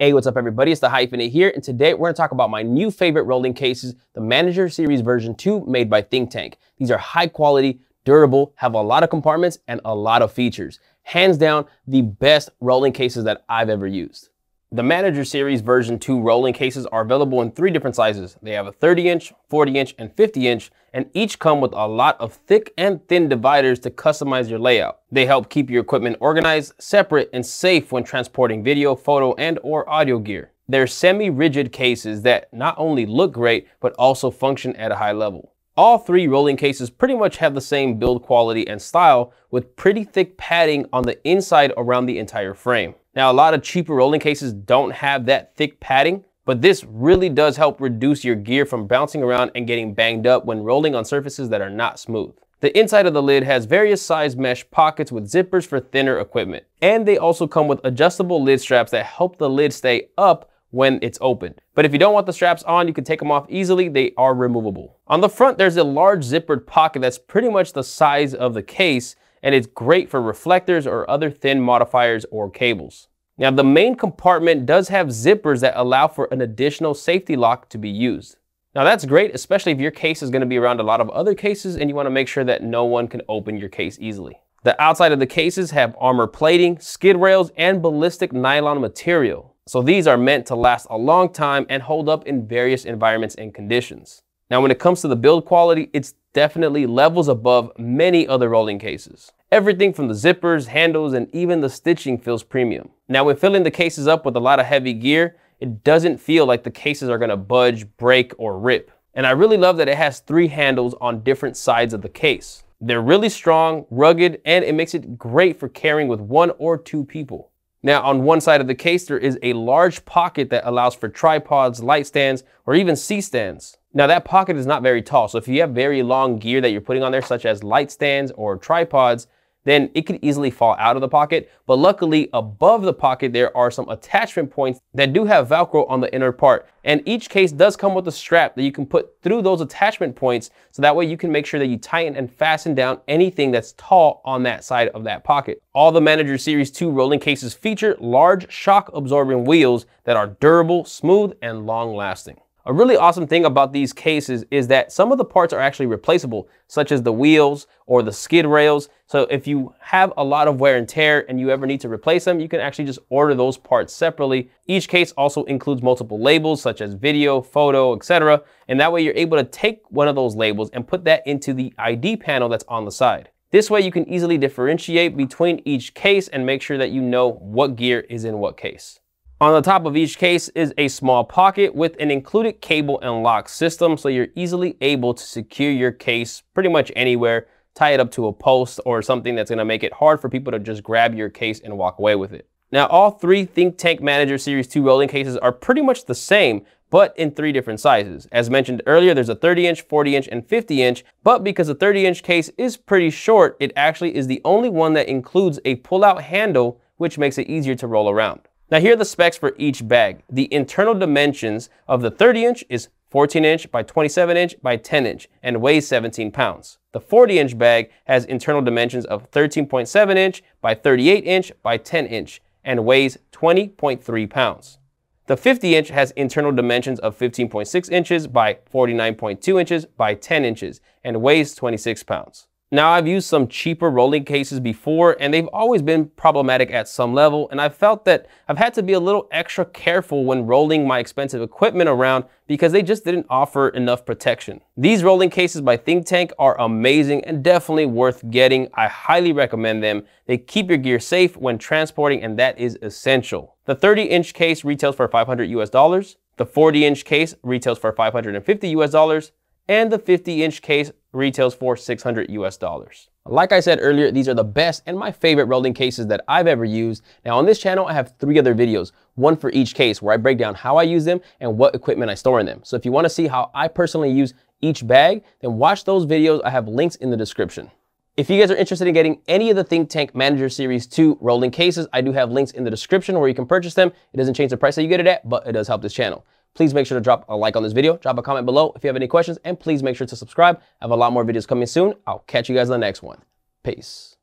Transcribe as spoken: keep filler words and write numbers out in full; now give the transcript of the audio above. Hey, what's up everybody? It's the Hyphenate here, and today we're gonna talk about my new favorite rolling cases, the Manager Series version two made by Think Tank. These are high quality, durable, have a lot of compartments and a lot of features. Hands down, the best rolling cases that I've ever used. The Manager Series version two rolling cases are available in three different sizes. They have a thirty inch, forty inch, and fifty inch, and each come with a lot of thick and thin dividers to customize your layout. They help keep your equipment organized, separate, and safe when transporting video, photo, and or audio gear. They're semi-rigid cases that not only look great, but also function at a high level. All three rolling cases pretty much have the same build quality and style, with pretty thick padding on the inside around the entire frame. Now, a lot of cheaper rolling cases don't have that thick padding, but this really does help reduce your gear from bouncing around and getting banged up when rolling on surfaces that are not smooth. The inside of the lid has various size mesh pockets with zippers for thinner equipment. And they also come with adjustable lid straps that help the lid stay up when it's open. But if you don't want the straps on, you can take them off easily. They are removable. On the front, there's a large zippered pocket that's pretty much the size of the case, and it's great for reflectors or other thin modifiers or cables. Now, the main compartment does have zippers that allow for an additional safety lock to be used. Now, that's great, especially if your case is going to be around a lot of other cases and you want to make sure that no one can open your case easily. The outside of the cases have armor plating, skid rails, and ballistic nylon material. So these are meant to last a long time and hold up in various environments and conditions. Now, when it comes to the build quality, it's definitely levels above many other rolling cases. Everything from the zippers, handles, and even the stitching feels premium. Now, when filling the cases up with a lot of heavy gear, it doesn't feel like the cases are gonna budge, break, or rip. And I really love that it has three handles on different sides of the case. They're really strong, rugged, and it makes it great for carrying with one or two people. Now, on one side of the case, there is a large pocket that allows for tripods, light stands, or even C-stands. Now, that pocket is not very tall, so if you have very long gear that you're putting on there, such as light stands or tripods, then it could easily fall out of the pocket. But luckily, above the pocket, there are some attachment points that do have Velcro on the inner part. And each case does come with a strap that you can put through those attachment points, so that way you can make sure that you tighten and fasten down anything that's tall on that side of that pocket. All the Manager Series two rolling cases feature large shock absorbing wheels that are durable, smooth, and long lasting. A really awesome thing about these cases is that some of the parts are actually replaceable, such as the wheels or the skid rails. So if you have a lot of wear and tear and you ever need to replace them, you can actually just order those parts separately. Each case also includes multiple labels, such as video, photo, et cetera. And that way you're able to take one of those labels and put that into the I D panel that's on the side. This way you can easily differentiate between each case and make sure that you know what gear is in what case. On the top of each case is a small pocket with an included cable and lock system, so you're easily able to secure your case pretty much anywhere, tie it up to a post or something that's gonna make it hard for people to just grab your case and walk away with it. Now, all three Think Tank Manager Series two rolling cases are pretty much the same, but in three different sizes. As mentioned earlier, there's a thirty inch, forty inch, and fifty inch, but because the thirty inch case is pretty short, it actually is the only one that includes a pull-out handle, which makes it easier to roll around. Now, here are the specs for each bag. The internal dimensions of the thirty inch is fourteen inch by twenty-seven inch by ten inch and weighs seventeen pounds. The forty inch bag has internal dimensions of thirteen point seven inch by thirty-eight inch by ten inch and weighs twenty point three pounds. The fifty inch has internal dimensions of fifteen point six inches by forty-nine point two inches by ten inches and weighs twenty-six pounds. Now, I've used some cheaper rolling cases before, and they've always been problematic at some level, and I felt that I've had to be a little extra careful when rolling my expensive equipment around because they just didn't offer enough protection. These rolling cases by Think Tank are amazing and definitely worth getting. I highly recommend them. They keep your gear safe when transporting, and that is essential. The thirty inch case retails for five hundred US dollars. The forty inch case retails for five hundred fifty US dollars. And the fifty inch case retails for six hundred US dollars. Like I said earlier, these are the best and my favorite rolling cases that I've ever used. Now, on this channel, I have three other videos, one for each case, where I break down how I use them and what equipment I store in them. So if you wanna see how I personally use each bag, then watch those videos. I have links in the description. If you guys are interested in getting any of the Think Tank Manager Series two rolling cases, I do have links in the description where you can purchase them. It doesn't change the price that you get it at, but it does help this channel. Please make sure to drop a like on this video, drop a comment below if you have any questions, and please make sure to subscribe. I have a lot more videos coming soon. I'll catch you guys in the next one. Peace.